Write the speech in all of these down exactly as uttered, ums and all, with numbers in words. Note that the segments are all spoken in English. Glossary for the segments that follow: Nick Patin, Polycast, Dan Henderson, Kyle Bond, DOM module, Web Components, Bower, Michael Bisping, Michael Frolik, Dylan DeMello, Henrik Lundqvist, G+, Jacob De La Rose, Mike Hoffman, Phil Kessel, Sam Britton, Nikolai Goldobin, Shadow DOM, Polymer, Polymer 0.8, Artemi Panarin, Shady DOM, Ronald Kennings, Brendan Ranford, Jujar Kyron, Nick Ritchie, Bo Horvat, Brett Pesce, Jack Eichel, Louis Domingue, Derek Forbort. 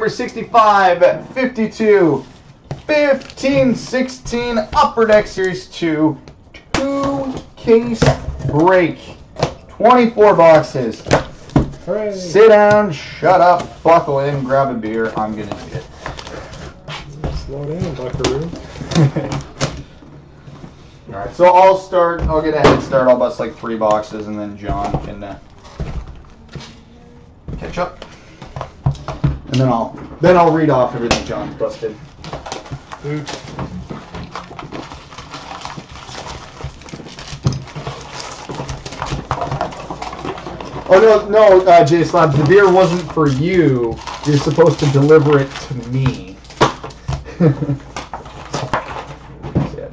number sixty-five fifty-two, fifteen sixteen Upper Deck Series two, two Kings break, twenty-four boxes. Hooray. Sit down, shut up, buckle in, grab a beer. I'm gonna need it. Slow down, buckaroo. All right, so I'll start. I'll get a head start. I'll bust like three boxes, and then John can uh, catch up. And then I'll then I'll read off everything John busted. Oops. Oh no, no, uh, J Slab. The beer wasn't for you. You're supposed to deliver it to me. Yeah,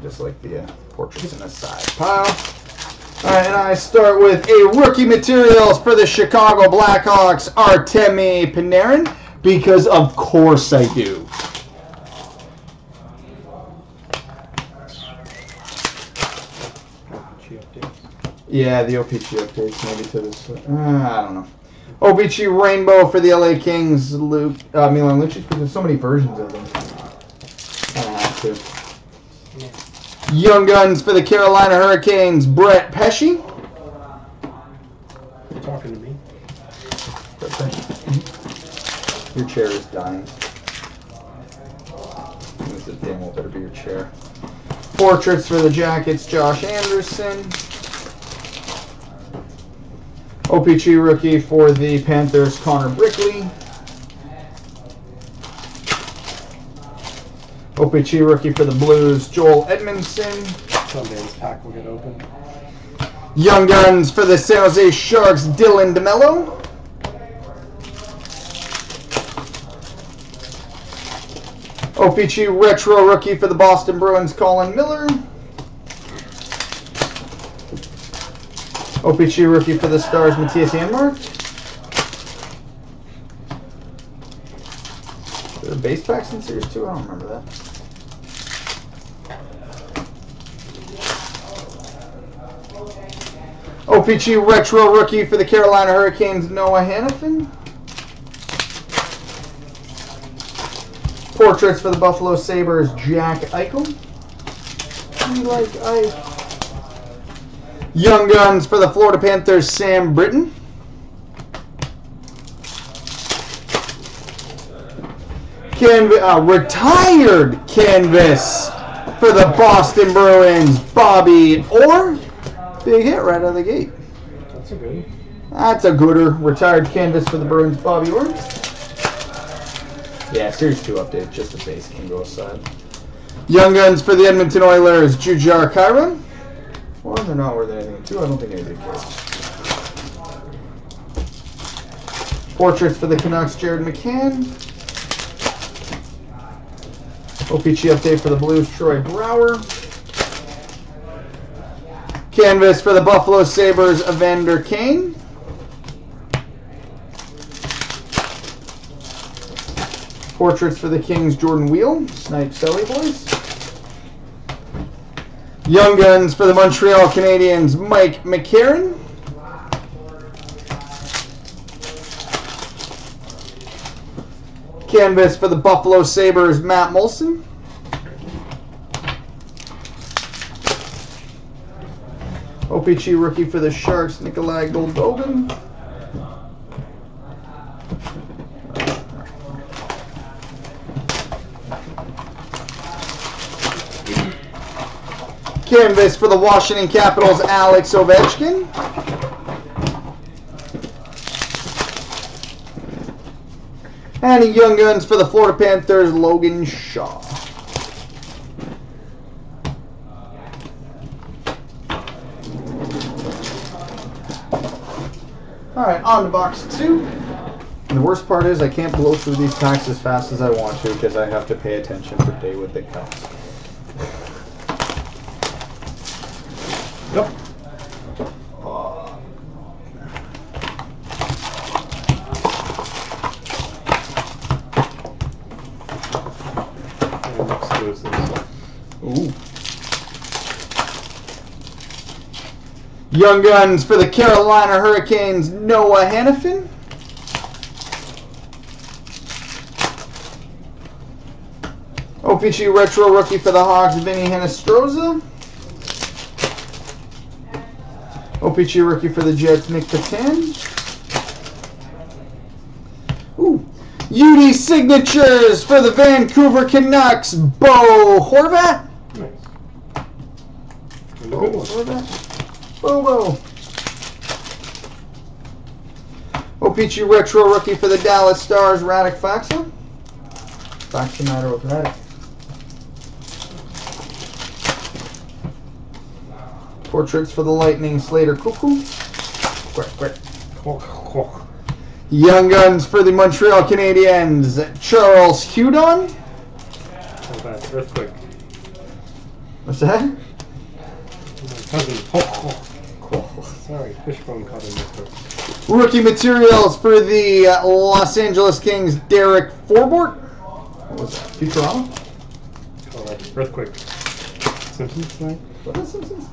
just like the uh, portraits in a side pile. All right, and I start with a rookie materials for the Chicago Blackhawks, Artemi Panarin, because of course I do. Yeah, the O P G updates maybe to this. Uh, I don't know. O P G Rainbow for the L A Kings, Luke, uh, Milan Lucic, because there's so many versions of them. I don't have to. Young Guns for the Carolina Hurricanes, Brett Pesce. You're talking to me. Brett Pesce. Your chair is dying. This is damn well better be your chair. Portraits for the Jackets, Josh Anderson. O P G rookie for the Panthers, Connor Brickley. O P G rookie for the Blues, Joel Edmondson. Someday this pack will get open. Young Guns for the San Jose Sharks, Dylan Demelo. O P G retro rookie for the Boston Bruins, Colin Miller. O P G rookie for the Stars, Matthias Janmark. Is there base packs in Series two? I don't remember that. O P G retro rookie for the Carolina Hurricanes, Noah Hanifin. Portraits for the Buffalo Sabres, Jack Eichel. We like Ike. Young Guns for the Florida Panthers, Sam Britton. Can uh, retired canvas for the Boston Bruins, Bobby Orr. Big hit right out of the gate. That's a good. That's a gooder. Retired canvas for the Bruins, Bobby Orr. Yeah, Series two update. Just the base can go aside. Young Guns for the Edmonton Oilers, Jujar Kyron. Or they're not worth anything too. I don't think anybody cares. Portraits for the Canucks, Jared McCann. O P G update for the Blues, Troy Brower. Canvas for the Buffalo Sabres, Evander Kane. Portraits for the Kings, Jordan Weal. Snipe Selly boys. Young Guns for the Montreal Canadiens, Mike McCarron. Canvas for the Buffalo Sabres, Matt Molson. O P G rookie for the Sharks, Nikolai Goldobin. Canvas for the Washington Capitals, Alex Ovechkin. And Young Guns for the Florida Panthers, Logan Shaw. Alright, on to box two. And the worst part is I can't blow through these packs as fast as I want to because I have to pay attention for day with the cup. Yep. Uh. Ooh. Young Guns for the Carolina Hurricanes, Noah Hanifin. Opeachy Retro Rookie for the Hawks, Vinny Hinostroza. Opeachy Rookie for the Jets, Nick Patin. Ooh. U D Signatures for the Vancouver Canucks, Bo Horvat. Nice. Bo Horvat. Bobo. Opeachy Retro Rookie for the Dallas Stars, Radek Faksa. Faksa matter with Radek. Portraits for the Lightning, Slater Cuckoo. Quick, quick. Young Guns for the Montreal Canadiens, Charles Hudon. How's that? Earthquake. What's that? My cousin. Oh, oh. Oh. Sorry, fishbone caught in this. Rookie materials for the uh, Los Angeles Kings, Derek Forbort. What was that? Futurama? Oh, that's Earthquake. Simpsons tonight? What is Simpsons?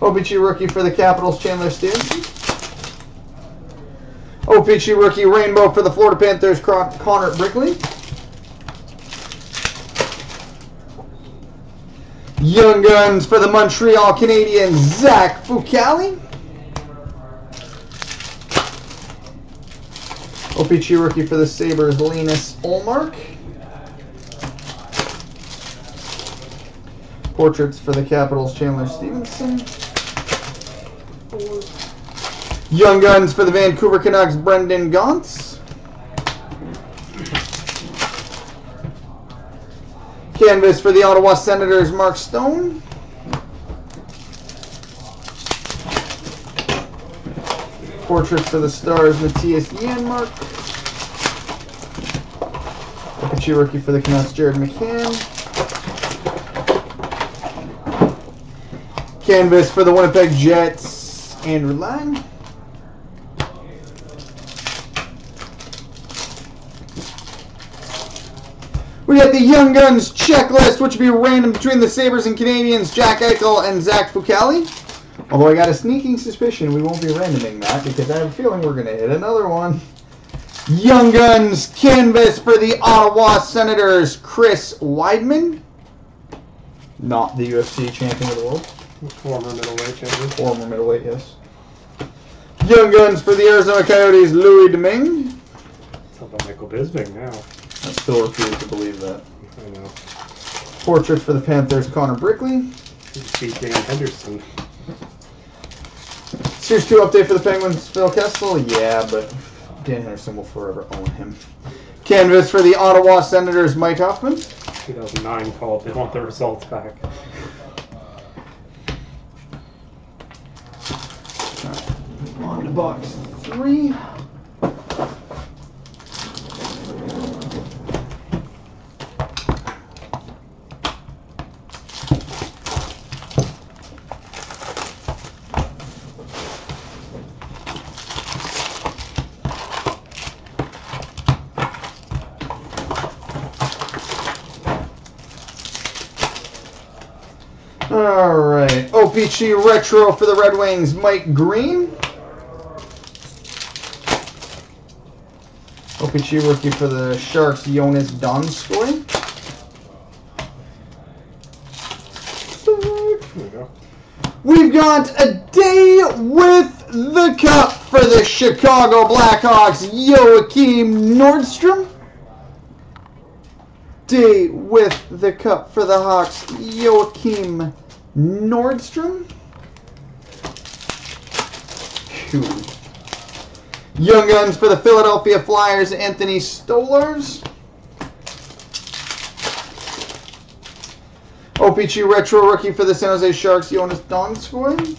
O P C Rookie for the Capitals, Chandler Stephenson. O P C Rookie Rainbow for the Florida Panthers, Connor Brickley. Young Guns for the Montreal Canadiens, Zach Fucale. O P C Rookie for the Sabres, Linus Ullmark. Portraits for the Capitals, Chandler Stephenson. Young Guns for the Vancouver Canucks, Brendan Gaunce. Canvas for the Ottawa Senators, Mark Stone. Portraits for the Stars, Matthias Janmark. Opeachy Rookie for the Canucks, Jared McCann. Canvas for the Winnipeg Jets, Andrew Lang. We got the Young Guns checklist, which would be random between the Sabres and Canadiens, Jack Eichel and Zach Fucale. Although I got a sneaking suspicion we won't be randoming that because I have a feeling we're going to hit another one. Young Guns canvas for the Ottawa Senators, Chris Wideman. Not the U F C champion of the world. Former middleweight champion. Former middleweight, yes. Young Guns for the Arizona Coyotes, Louis Domingue. It's about Michael Bisping now. I still refuse to believe that. I know. Portrait for the Panthers, Connor Brickley. Dan Henderson. Series two update for the Penguins, Phil Kessel. Yeah, but Dan Henderson will forever own him. Canvas for the Ottawa Senators, Mike Hoffman. two thousand nine called. They want their results back. On to box three. All right. O P C Retro for the Red Wings, Mike Green. O P C Rookie for the Sharks, Jonas Donskoi. We've got a day with the cup for the Chicago Blackhawks, Joakim Nordstrom. Day with the cup for the Hawks, Joakim Nordstrom. Shoot. Young Guns for the Philadelphia Flyers, Anthony Stolarz. O P C Retro Rookie for the San Jose Sharks, Jonas Donskoi.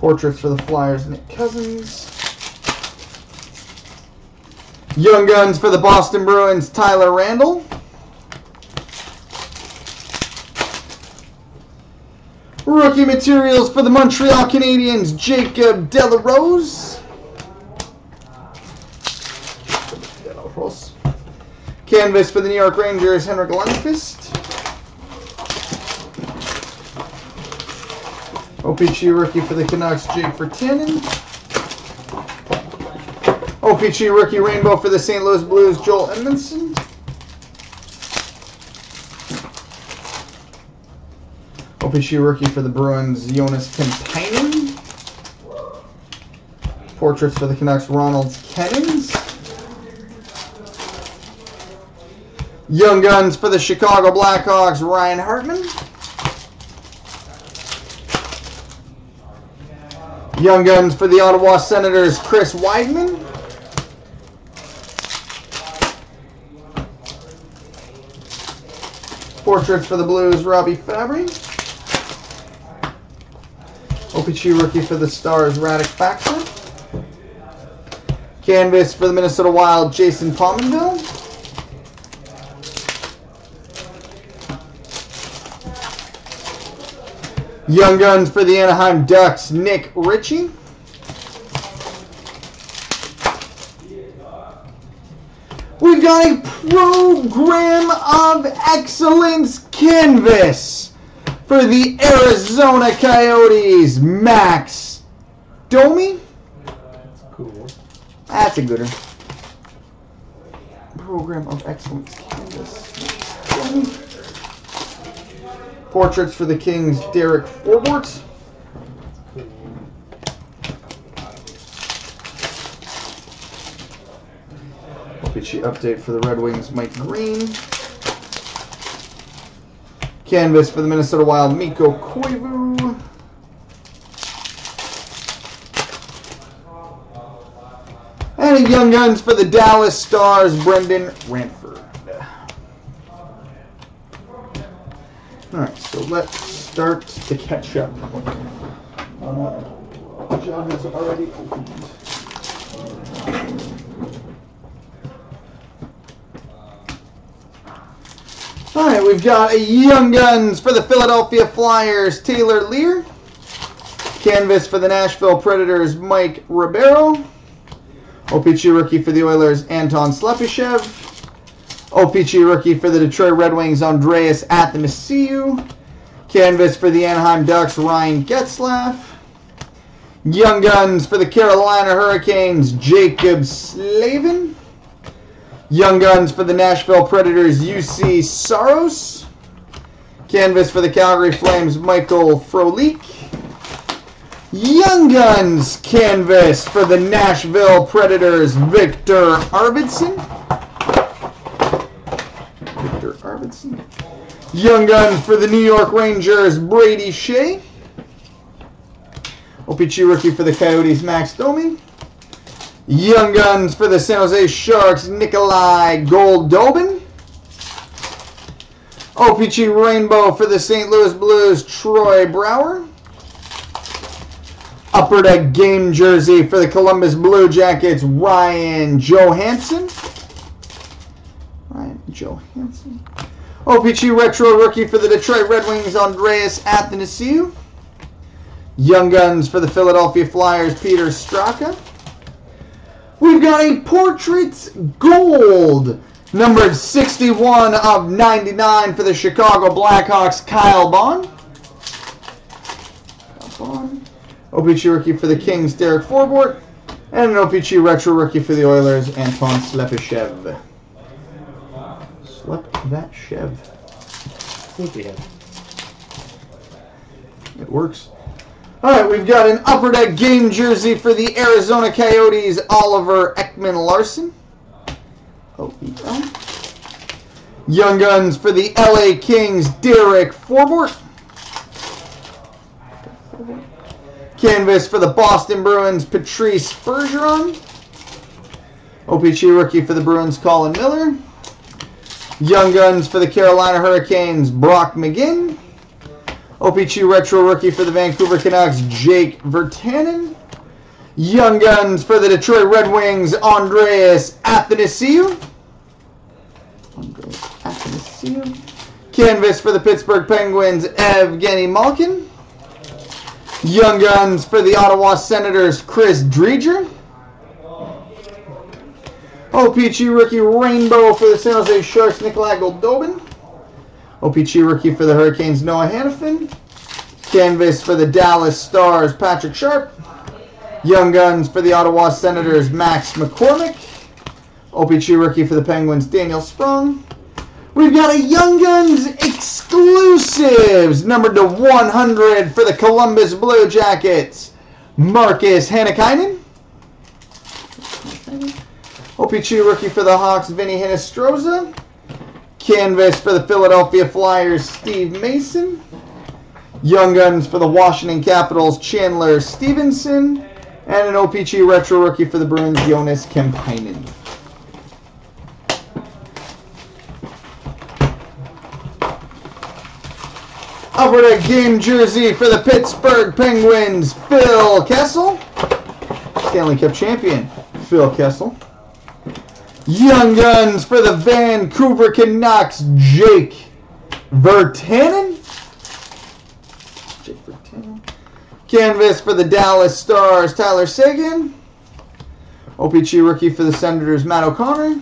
Portraits for the Flyers, Nick Cousins. Young Guns for the Boston Bruins, Tyler Randle. Rookie materials for the Montreal Canadiens, Jacob De La Rose. Canvas for the New York Rangers, Henrik Lundqvist. O P C Rookie for the Canucks, Jake Virtanen. O P G Rookie Rainbow for the Saint Louis Blues, Joel Edmondson. O P G Rookie for the Bruins, Jonas Kempinen. Portraits for the Canucks, Ronald Kennings. Young Guns for the Chicago Blackhawks, Ryan Hartman. Young Guns for the Ottawa Senators, Chris Wideman. Portraits for the Blues, Robbie Fabbri. O P G Rookie for the Stars, Radek Faksa. Canvas for the Minnesota Wild, Jason Pominville. Young Guns for the Anaheim Ducks, Nick Ritchie. We've got a Program of Excellence canvas for the Arizona Coyotes, Max Domi. That's cool. That's a good one. Program of Excellence canvas. Domi. Portraits for the Kings, Derek Forbort. O P G update for the Red Wings, Mike Green. Canvas for the Minnesota Wild, Mikko Koivu. And a Young Guns for the Dallas Stars, Brendan Ranford. Alright, so let's start the catch up. Uh, John has already opened. Alright, we've got a Young Guns for the Philadelphia Flyers, Taylor Lear. Canvas for the Nashville Predators, Mike Ribeiro. O P G Rookie for the Oilers, Anton Slepyshev. O P G Rookie for the Detroit Red Wings, Andreas Athanasiou. Canvas for the Anaheim Ducks, Ryan Getzlaf. Young Guns for the Carolina Hurricanes, Jacob Slavin. Young Guns for the Nashville Predators, U C Saros. Canvas for the Calgary Flames, Michael Frolik. Young Guns canvas for the Nashville Predators, Victor Arvidsson. Young Guns for the New York Rangers, Brady Shea. O P G Rookie for the Coyotes, Max Domi. Young Guns for the San Jose Sharks, Nikolai Goldobin. O P G Rainbow for the Saint Louis Blues, Troy Brower. Upper Deck Game Jersey for the Columbus Blue Jackets, Ryan Johansson. Ryan Johansson. O P G Retro Rookie for the Detroit Red Wings, Andreas Athanasiou. Young Guns for the Philadelphia Flyers, Peter Straka. We've got a Portraits Gold, numbered sixty-one of ninety-nine for the Chicago Blackhawks, Kyle Bond. Kyle Bond. O P G Rookie for the Kings, Derek Forbort. And an O P G Retro Rookie for the Oilers, Anton Slepyshev. What that Chev? It works. All right, we've got an Upper Deck Game Jersey for the Arizona Coyotes, Oliver Ekman-Larson. O E L. Young Guns for the L A Kings, Derek Forbort. Canvas for the Boston Bruins, Patrice Bergeron. O P G Rookie for the Bruins, Colin Miller. Young Guns for the Carolina Hurricanes, Brock McGinn. O P G Retro Rookie for the Vancouver Canucks, Jake Virtanen. Young Guns for the Detroit Red Wings, Andreas Athanasiou. Andreas Athanasiou. Canvas for the Pittsburgh Penguins, Evgeny Malkin. Young Guns for the Ottawa Senators, Chris Driedger. O P G Rookie Rainbow for the San Jose Sharks, Nikolai Goldobin. O P G Rookie for the Hurricanes, Noah Hanifin. Canvas for the Dallas Stars, Patrick Sharp. Young Guns for the Ottawa Senators, Max McCormick. O P C rookie for the Penguins, Daniel Sprung. We've got a Young Guns exclusives, numbered to one hundred for the Columbus Blue Jackets, Marcus Hannikainen. O P C rookie for the Hawks, Vinny Hinostroza. Canvas for the Philadelphia Flyers, Steve Mason. Young Guns for the Washington Capitals, Chandler Stephenson. And an O P C retro rookie for the Bruins, Joonas Kemppainen. Alberta game jersey for the Pittsburgh Penguins, Phil Kessel. Stanley Cup champion, Phil Kessel. Young Guns for the Vancouver Canucks, Jake Virtanen. Jake Virtanen. Canvas for the Dallas Stars, Tyler Seguin. O P C rookie for the Senators, Matt O'Connor.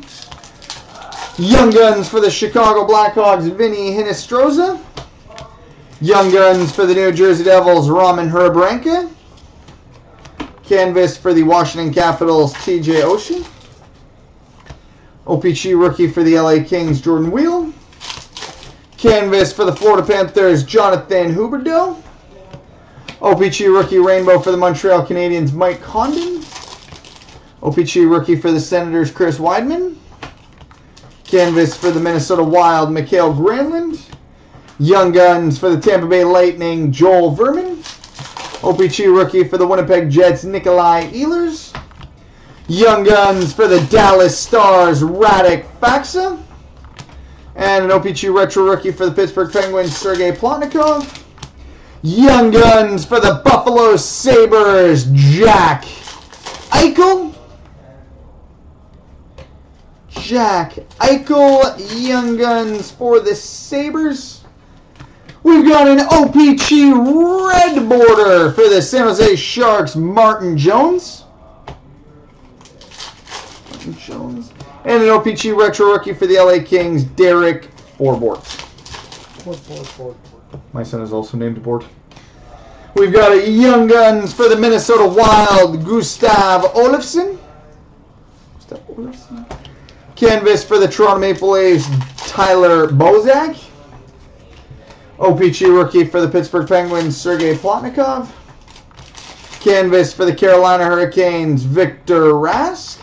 Young Guns for the Chicago Blackhawks, Vinny Hinostroza. Young Guns for the New Jersey Devils, Roman Herbranca. Canvas for the Washington Capitals, T J Oshie. O P C rookie for the L A Kings, Jordan Weal. Canvas for the Florida Panthers, Jonathan Huberdeau. O P C rookie rainbow for the Montreal Canadiens, Mike Condon. O P C rookie for the Senators, Chris Wideman. Canvas for the Minnesota Wild, Mikael Granlund. Young Guns for the Tampa Bay Lightning, Joel Vermin. O P C rookie for the Winnipeg Jets, Nikolai Ehlers. Young Guns for the Dallas Stars, Radek Faksa. And an O P C retro rookie for the Pittsburgh Penguins, Sergei Plotnikov. Young Guns for the Buffalo Sabres, Jack Eichel. Jack Eichel, Young Guns for the Sabres. We've got an O P C red border for the San Jose Sharks, Martin Jones. Jones. And an O P C retro rookie for the L A Kings, Derek Forbort. My son is also named Bort. We've got a Young Guns for the Minnesota Wild, Gustav Olofsson. Gustav Olofsson. Canvas for the Toronto Maple Leafs, Tyler Bozak. O P C rookie for the Pittsburgh Penguins, Sergei Plotnikov. Canvas for the Carolina Hurricanes, Victor Rask.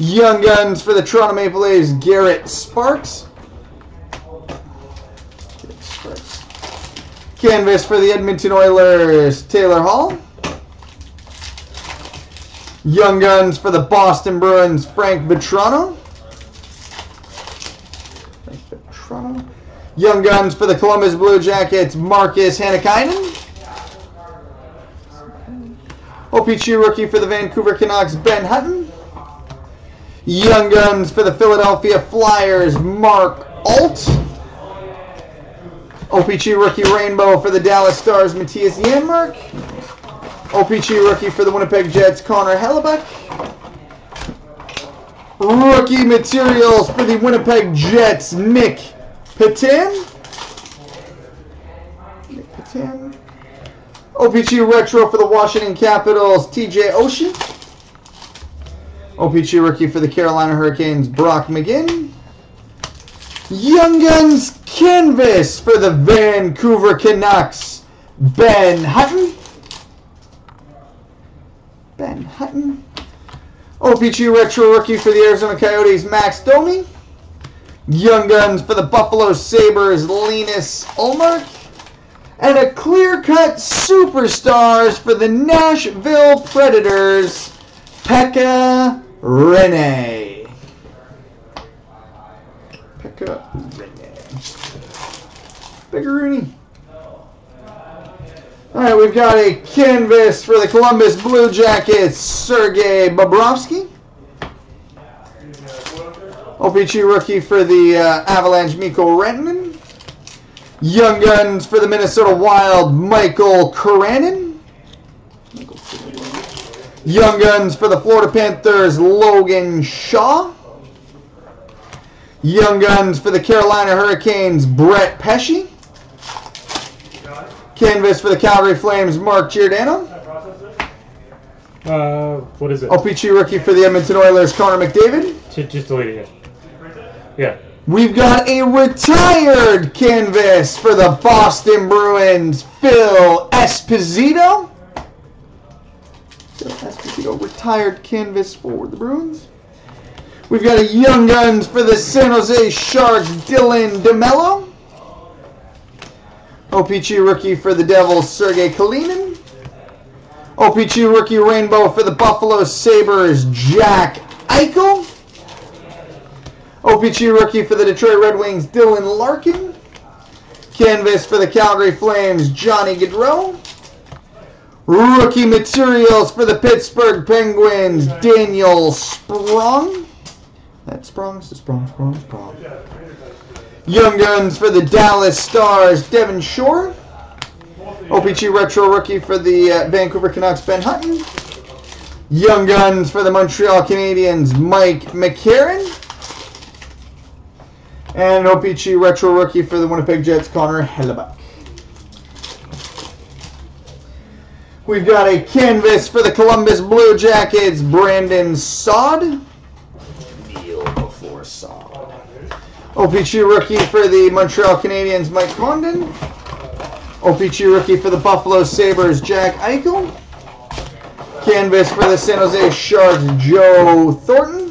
Young Guns for the Toronto Maple Leafs, Garrett Sparks. Canvas for the Edmonton Oilers, Taylor Hall. Young Guns for the Boston Bruins, Frank Vetrano. Frank Vetrano. Young Guns for the Columbus Blue Jackets, Marcus Hannikainen. O P C rookie for the Vancouver Canucks, Ben Hutton. Young Guns for the Philadelphia Flyers, Mark Alt. O P C rookie rainbow for the Dallas Stars, Matthias Janmark. O P C rookie for the Winnipeg Jets, Connor Hellebuyck. Rookie materials for the Winnipeg Jets, Nick Paton. Nick Paton. O P C retro for the Washington Capitals, T J Oshie. O P C rookie for the Carolina Hurricanes, Brock McGinn. Young Guns canvas for the Vancouver Canucks, Ben Hutton. Ben Hutton. O P C retro rookie for the Arizona Coyotes, Max Domi. Young Guns for the Buffalo Sabres, Linus Ullmark. And a clear-cut superstars for the Nashville Predators, Pekka Rinne. Pekka Rinne. Pekka Rinne. All right, we've got a canvas for the Columbus Blue Jackets, Sergei Bobrovsky. O P C rookie for the uh, Avalanche, Mikko Rantanen. Young Guns for the Minnesota Wild, Michael Kuranen. Michael Kuranen. Young Guns for the Florida Panthers, Logan Shaw. Young Guns for the Carolina Hurricanes, Brett Pesce. Canvas for the Calgary Flames, Mark Giordano. Uh, what is it? L P G rookie for the Edmonton Oilers, Connor McDavid. Just, just delete it. Yeah. We've got a retired canvas for the Boston Bruins, Phil Esposito. Phil Esposito, retired canvas for the Bruins. We've got a Young Guns for the San Jose Sharks, Dylan Demelo. O P G rookie for the Devils, Sergei Kalinin. O P G rookie rainbow for the Buffalo Sabres, Jack Eichel. O P G rookie for the Detroit Red Wings, Dylan Larkin. Canvas for the Calgary Flames, Johnny Gaudreau. Rookie materials for the Pittsburgh Penguins, Daniel Sprong. That's Sprong, Sprong, Sprong, Sprong. Young Guns for the Dallas Stars, Devon Shore. O P G retro rookie for the uh, Vancouver Canucks, Ben Hutton. Young Guns for the Montreal Canadiens, Mike McCarron. And O P G retro rookie for the Winnipeg Jets, Connor Hellebuyck. We've got a canvas for the Columbus Blue Jackets, Brandon Saad. Kneel before Saad. O P G rookie for the Montreal Canadiens, Mike Condon. O P G rookie for the Buffalo Sabres, Jack Eichel. Canvas for the San Jose Sharks, Joe Thornton.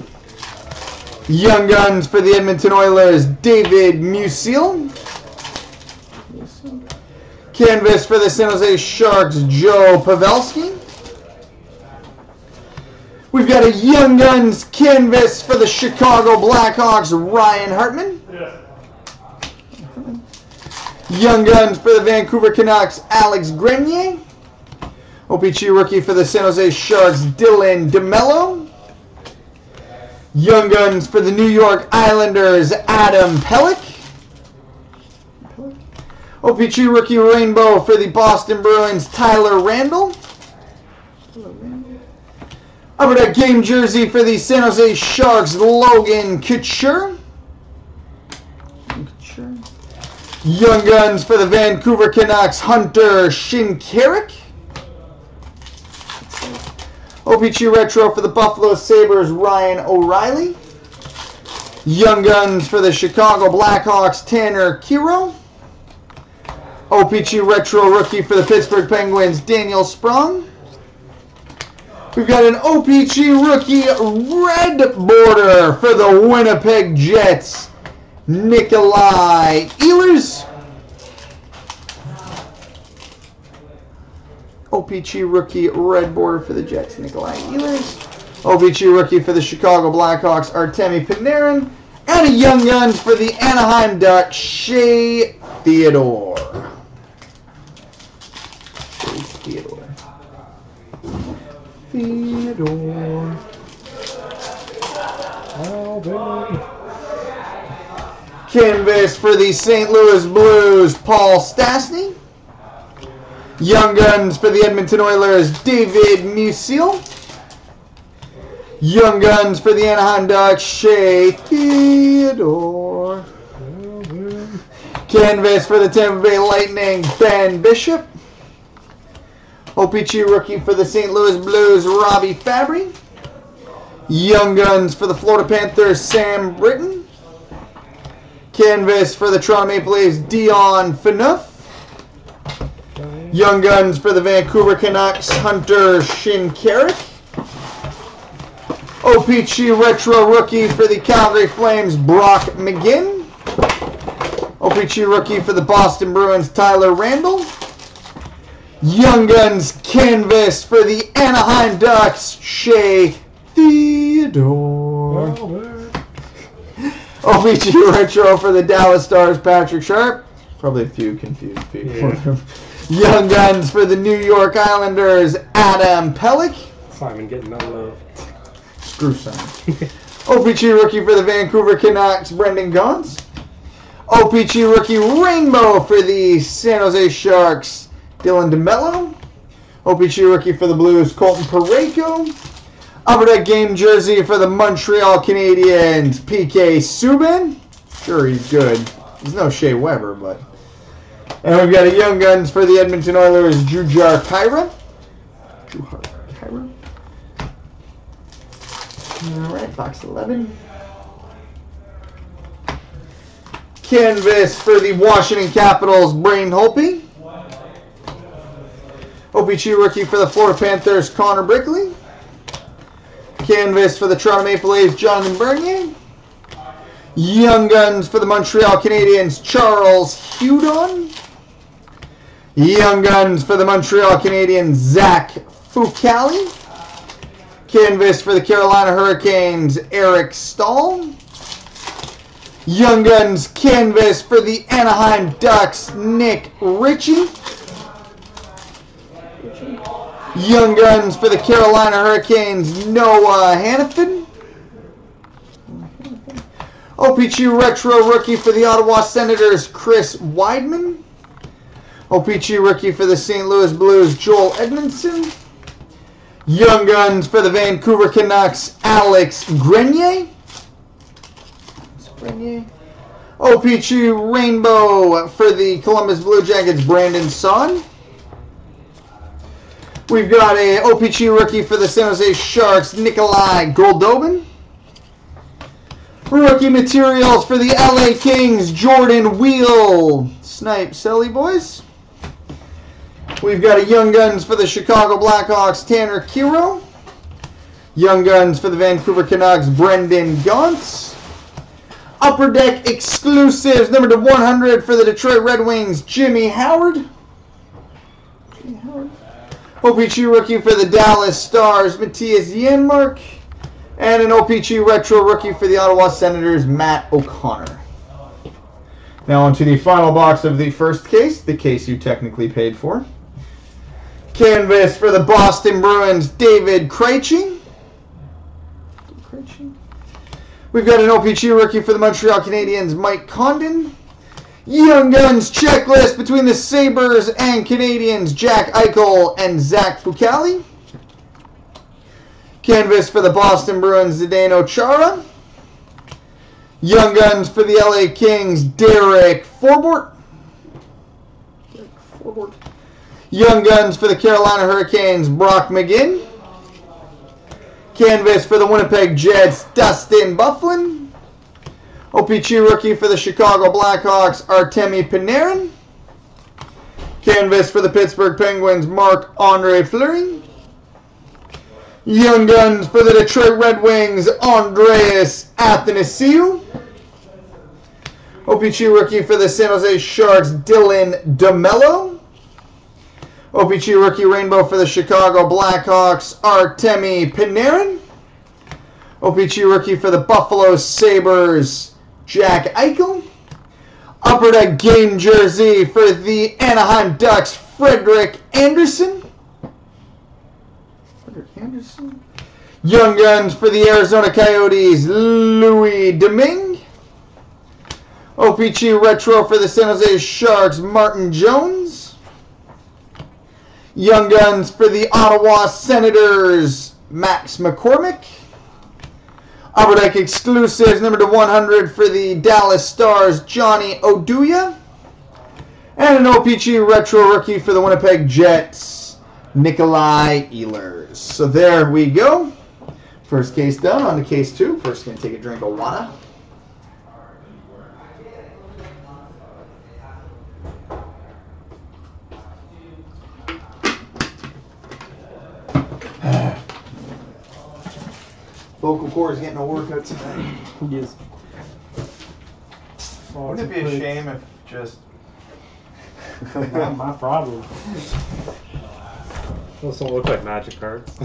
Young Guns for the Edmonton Oilers, David Musil. Canvas for the San Jose Sharks, Joe Pavelski. We've got a Young Guns canvas for the Chicago Blackhawks, Ryan Hartman. Yeah. Young Guns for the Vancouver Canucks, Alex Grenier. O P G rookie for the San Jose Sharks, Dylan DeMello. Young Guns for the New York Islanders, Adam Pellick. O P G rookie rainbow for the Boston Bruins, Tyler Randle. Upper Deck game jersey for the San Jose Sharks, Logan Couture. Couture. Young Guns for the Vancouver Canucks, Hunter Shinkarik. O P G retro for the Buffalo Sabres, Ryan O'Reilly. Young Guns for the Chicago Blackhawks, Tanner Kiro. O P G retro rookie for the Pittsburgh Penguins, Daniel Sprong. We've got an O P G rookie red border for the Winnipeg Jets, Nikolai Ehlers. O P G rookie red border for the Jets, Nikolai Ehlers. O P G rookie for the Chicago Blackhawks, Artemi Panarin. And a Young Guns for the Anaheim Ducks, Shea Theodore. Shea Theodore. Theodore. Albert. Canvas for the Saint Louis Blues, Paul Stastny. Young Guns for the Edmonton Oilers, David Musil. Young Guns for the Anaheim Ducks, Shea Theodore. Canvas for the Tampa Bay Lightning, Ben Bishop. O P G rookie for the Saint Louis Blues, Robbie Fabbri. Young Guns for the Florida Panthers, Sam Britton. Canvas for the Toronto Maple Leafs, Dion Phaneuf. Young Guns for the Vancouver Canucks, Hunter Shinkarik. O P G retro rookie for the Calgary Flames, Brock McGinn. O P G rookie for the Boston Bruins, Tyler Randle. Young Guns canvas for the Anaheim Ducks, Shea Theodore. Robert. O P G retro for the Dallas Stars, Patrick Sharp. Probably a few confused people. Yeah. Young Guns for the New York Islanders, Adam Pellick. Simon getting no love. Screw Simon. O P G rookie for the Vancouver Canucks, Brendan Gaunce. O P G rookie rainbow for the San Jose Sharks, Dylan DeMello. O P G rookie for the Blues, Colton Parayko. Upper Deck game jersey for the Montreal Canadiens, P K Subban. Sure, he's good. There's no Shea Weber, but. And we've got a Young Guns for the Edmonton Oilers, Jujar Kyra. Jujar Kyra. All right, box eleven. Canvas for the Washington Capitals, Braden Holtby. O P G rookie for the Florida Panthers, Connor Brickley. Canvas for the Toronto Maple Leafs, Jonathan Bernier. Young Guns for the Montreal Canadiens, Charles Hudon. Young Guns for the Montreal Canadiens, Zach Fucale. Canvas for the Carolina Hurricanes, Eric Stahl. Young Guns canvas for the Anaheim Ducks, Nick Ritchie. Young Guns for the Carolina Hurricanes, Noah Hanifin. O P G Retro rookie for the Ottawa Senators, Chris Wideman. O P G rookie for the Saint Louis Blues, Joel Edmondson. Young Guns for the Vancouver Canucks, Alex Grenier. O P G Rainbow for the Columbus Blue Jackets, Brandon Saad. We've got a O P G rookie for the San Jose Sharks, Nikolai Goldobin. Rookie materials for the L A Kings, Jordan Weal. Snipe Selly boys. We've got a Young Guns for the Chicago Blackhawks, Tanner Kiro. Young Guns for the Vancouver Canucks, Brendan Gaunce. Upper Deck exclusives, number to one hundred for the Detroit Red Wings, Jimmy Howard. Jimmy Howard. O P G rookie for the Dallas Stars, Matthias Janmark. And an O P G retro rookie for the Ottawa Senators, Matt O'Connor. Now onto the final box of the first case, the case you technically paid for. Canvas for the Boston Bruins, David Krejci. Krejci. We've got an O P G rookie for the Montreal Canadiens, Mike Condon. Young Guns checklist between the Sabres and Canadiens, Jack Eichel and Zach Fucale. Canvas for the Boston Bruins, Zdeno Chara. Young Guns for the L A Kings, Derek Forbort. Derek Forbort. Young Guns for the Carolina Hurricanes, Brock McGinn. Canvas for the Winnipeg Jets, Dustin Byfuglien. O P G rookie for the Chicago Blackhawks, Artemi Panarin. Canvas for the Pittsburgh Penguins, Marc-Andre Fleury. Young Guns for the Detroit Red Wings, Andreas Athanasiou. O P G rookie for the San Jose Sharks, Dylan Demelo. O P G rookie rainbow for the Chicago Blackhawks, Artemi Panarin. O P G rookie for the Buffalo Sabres, Jack Eichel. Upper Deck game jersey for the Anaheim Ducks, Frederik Andersen. Frederik Andersen. Young Guns for the Arizona Coyotes, Louis Domingue. O P G retro for the San Jose Sharks, Martin Jones. Young Guns for the Ottawa Senators, Max McCormick. Upper Deck exclusives, number to one hundred for the Dallas Stars, Johnny Oduya. And an O P G retro rookie for the Winnipeg Jets, Nikolai Ehlers. So there we go. First case done. On to case two. First, going to take a drink of water. Vocal cord is getting a workout tonight. He is. Well, wouldn't it be a shame if just... Not my problem. Those don't look like magic cards.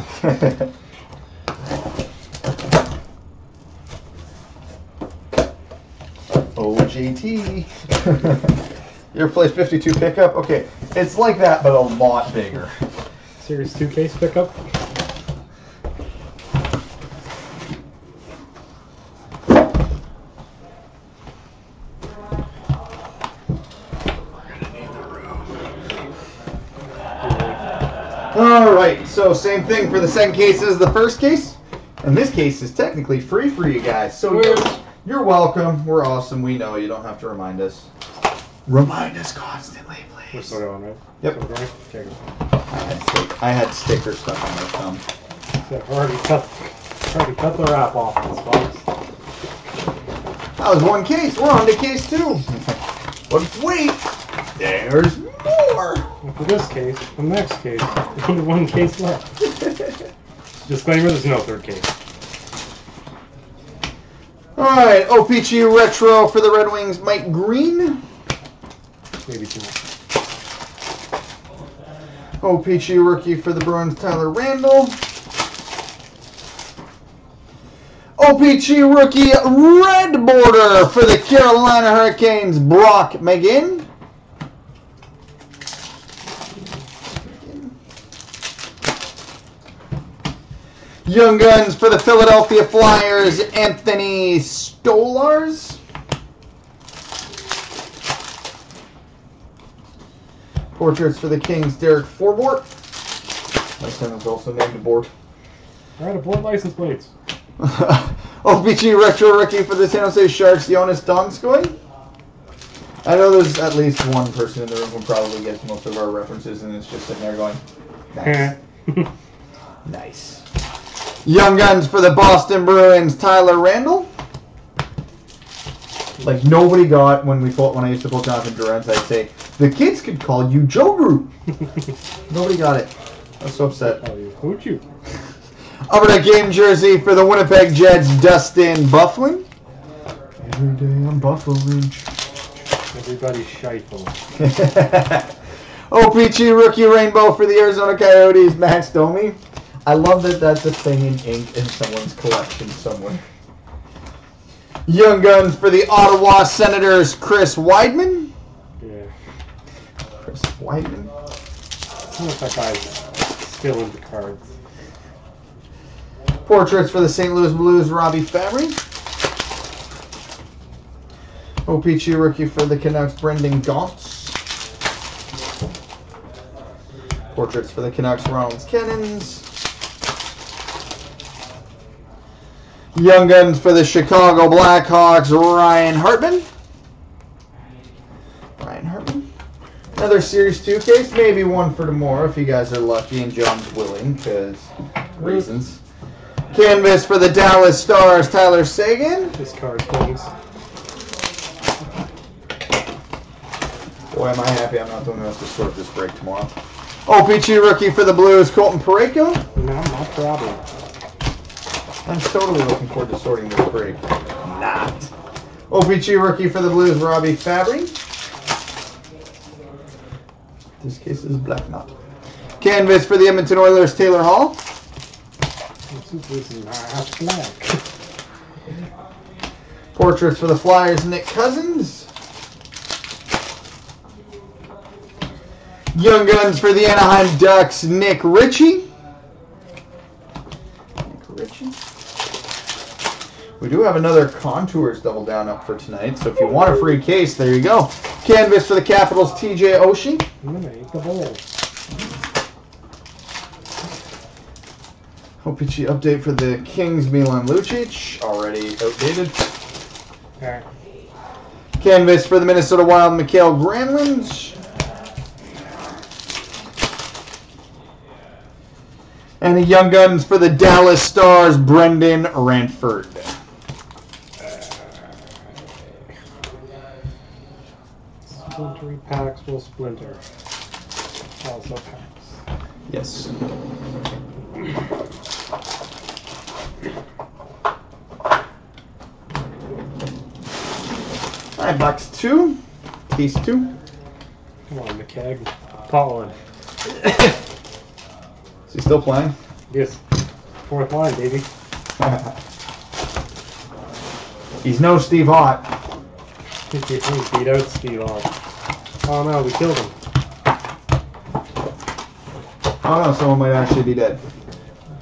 O G T. You ever play fifty-two pickup? Okay, it's like that, but a lot bigger. Series two case pickup? So same thing for the second case as the first case, and this case is technically free for you guys. So you're, you're welcome. We're awesome. We know you don't have to remind us. Remind us constantly, please. We're still going, right? Yep. Okay. I had, I had sticker stuff on my thumb. It's already tough. Try to cut the wrap off this box. That was one case. We're on to case two. But wait, there's more. For this case, the next case, there's only one case left. Disclaimer, there's no third case. Alright, O P G Retro for the Red Wings, Mike Green. Maybe two more. O P G Rookie for the Bruins, Tyler Randle. O P G Rookie Red Border for the Carolina Hurricanes, Brock McGinn. Young Guns for the Philadelphia Flyers, Anthony Stolarz. Portraits for the Kings, Derek Forbort. Nice time it's also named a board. All right, a board license plates. O P G Retro Rookie for the San Jose Sharks, Jonas Donskoi. I know there's at least one person in the room who probably gets most of our references and it's just sitting there going, nice. Nice. Young Guns for the Boston Bruins, Tyler Randle. Like, nobody got, when we fought, when I used to pull Jonathan Durant, I'd say, the kids could call you Joe Groot. Nobody got it. I was so upset. Oh, you hooch you. Upper Deck Game Jersey for the Winnipeg Jets, Dustin Bufflin. Every day I'm buffling. Everybody's shiteful. O P G Rookie Rainbow for the Arizona Coyotes, Max Domi. I love that that's a thing in ink in someone's collection somewhere. Young Guns for the Ottawa Senators, Chris Wideman. Yeah. Chris Wideman. I don't know if I buy still in the cards. Portraits for the Saint Louis Blues, Robbie Fabbri. O P G Rookie for the Canucks, Brendan Gaunce. Portraits for the Canucks, Rollins Cannons. Young Guns for the Chicago Blackhawks, Ryan Hartman. Ryan Hartman. Another Series two case, maybe one for tomorrow if you guys are lucky and John's willing, because reasons. Canvas for the Dallas Stars, Tyler Seguin. This card, please. Boy, am I happy I'm not the one who has to sort this break tomorrow. O P G Rookie for the Blues, Colton Parayko. No, no problem. I'm totally looking forward to sorting this break. Not. O P G Rookie for the Blues, Robbie Fabbri. This case is Black Knot. Canvas for the Edmonton Oilers, Taylor Hall. Portraits for the Flyers, Nick Cousins. Young Guns for the Anaheim Ducks, Nick Ritchie. We do have another Contours double down up for tonight, so if you want a free case, there you go. Canvas for the Capitals, T J Oshie. Eliminate the hole. O P G update for the Kings, Milan Lucic. Already outdated. Okay. Canvas for the Minnesota Wild, Mikael Granlund. And the Young Guns for the Dallas Stars, Brendan Ranford. Splintery packs will splinter. Also packs. Yes. All right, box two. Case two. Come on, McCagg. Colin. Is he still playing? Yes. Fourth line, baby. He's no Steve Ott. He beat out Steve Ott. Oh no, we killed him. Oh no, someone might actually be dead.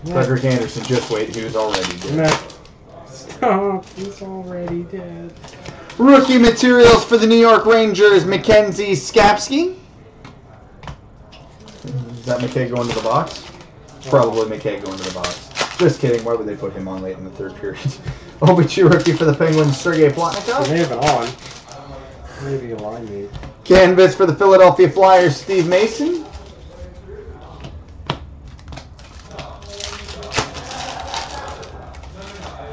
Tucker yeah. Anderson, just wait, he was already dead. No. Stop, he's already dead. Rookie materials for the New York Rangers, Mackenzie Skapsky. Is that McKay going to the box? Yeah. Probably McKay going to the box. Just kidding, why would they put him on late in the third period? O B G Rookie for the Penguins, Sergei Plotnikov. They may have it on. Maybe a line mate. Canvas for the Philadelphia Flyers, Steve Mason.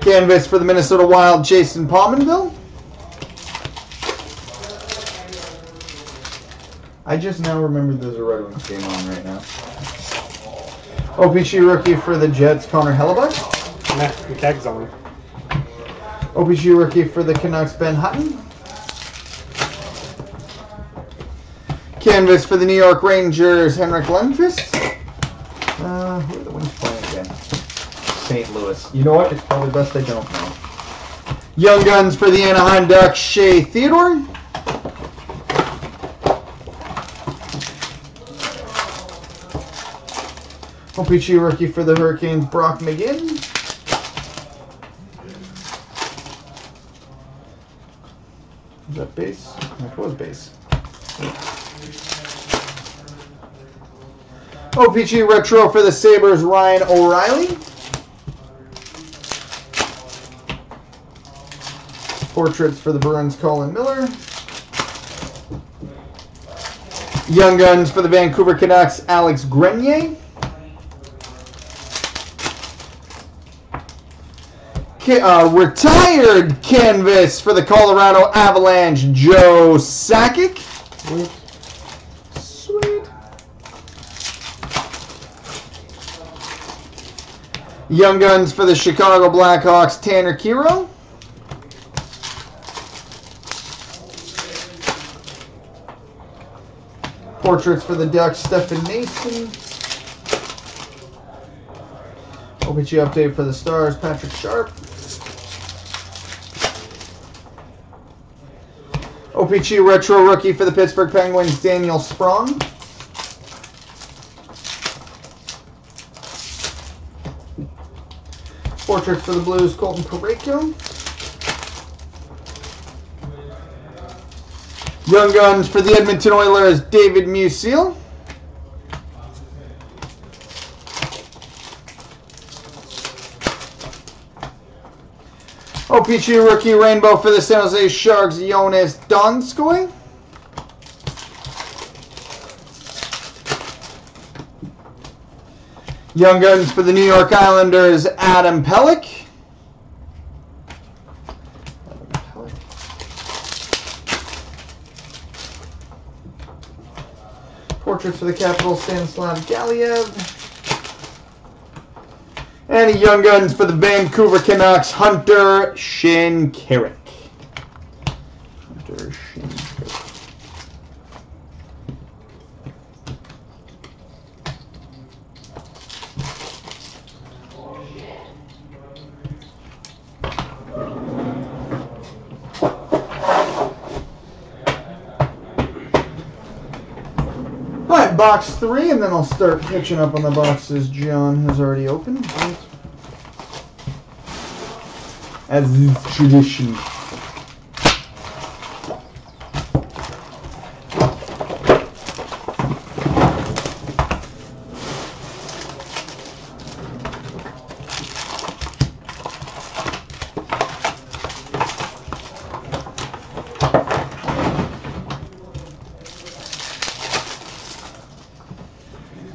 Canvas for the Minnesota Wild, Jason Palmanville. I just now remembered there's a Red Wings game on right now. O P C rookie for the Jets, Connor Hellebuck. Nah, the tag's on him. O P C rookie for the Canucks, Ben Hutton. Canvas for the New York Rangers, Henrik Lundqvist. Uh, who are the Wings playing again? Saint Louis. You know what? It's probably best I don't know. Young Guns for the Anaheim Ducks, Shea Theodore. O P C rookie for the Hurricanes, Brock McGinn. Is that base? That was base. O P C retro for the Sabres, Ryan O'Reilly. Portraits for the Bruins, Colin Miller. Young Guns for the Vancouver Canucks, Alex Grenier. Uh, retired canvas for the Colorado Avalanche, Joe Sakic. Sweet. Sweet. Young Guns for the Chicago Blackhawks, Tanner Kiro. Portraits for the Ducks, Stefan Nason. O P C update for the Stars, Patrick Sharp. O P C retro rookie for the Pittsburgh Penguins, Daniel Sprong. Portrait for the Blues, Colton Parayko. Young Guns for the Edmonton Oilers, David Musil. O P C rookie rainbow for the San Jose Sharks, Jonas Donskoi. Young Guns for the New York Islanders, Adam Pellick. Portraits for the Capitals, Stanislav Galiev. And the Young Guns for the Vancouver Canucks, Hunter Shinkarik. Hunter Shinkarik. Oh, yeah. All right, box three, and then I'll start catching up on the boxes John has already opened. As is tradition.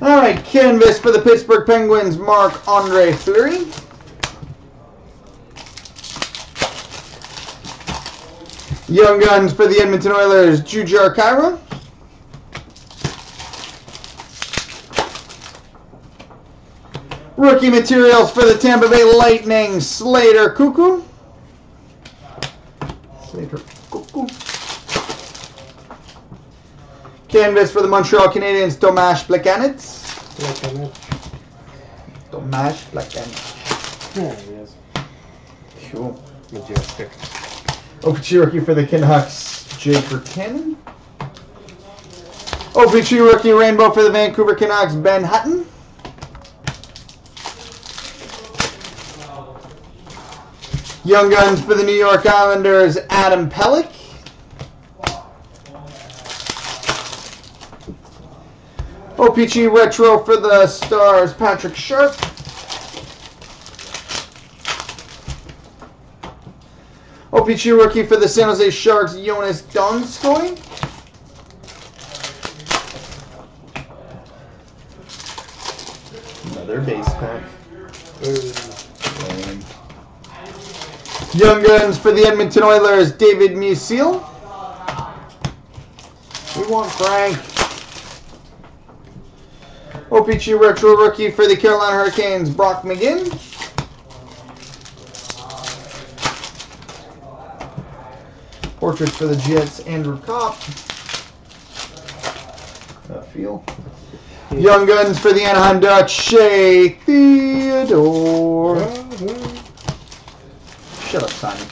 All right, canvas for the Pittsburgh Penguins, Marc-Andre Fleury. Young Guns for the Edmonton Oilers, Jujar Kyrou. Rookie materials for the Tampa Bay Lightning, Slater Cuckoo. Slater Cuckoo. Canvas for the Montreal Canadiens, Tomáš Plekanec. Tomáš Plekanec. There he is. Cool. Majestic. O P C rookie for the Canucks, Jake Virtanen. O P C rookie rainbow for the Vancouver Canucks, Ben Hutton. Young Guns for the New York Islanders, Adam Pellick. O P C retro for the Stars, Patrick Sharp. O P C rookie for the San Jose Sharks, Jonas Donskoi. Another base pack. Ooh. Young Guns for the Edmonton Oilers, David Musil. We want Frank. O P C Retro Rookie for the Carolina Hurricanes, Brock McGinn. Portrait for the Jets, Andrew Kopp. That feel. Young Guns for the Anaheim Ducks, Shea Theodore. Shut up, Simon.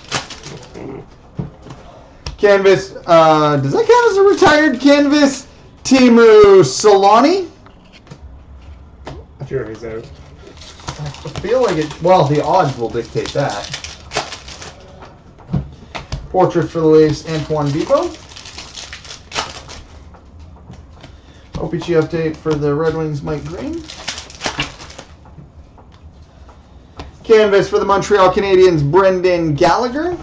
Canvas. Uh, does that count as a retired canvas? Timu Solani. Sure, he's out. I feel like it. Well, the odds will dictate that. Portrait for the Leafs, Antoine Bebo. O P C update for the Red Wings, Mike Green. Canvas for the Montreal Canadiens, Brendan Gallagher.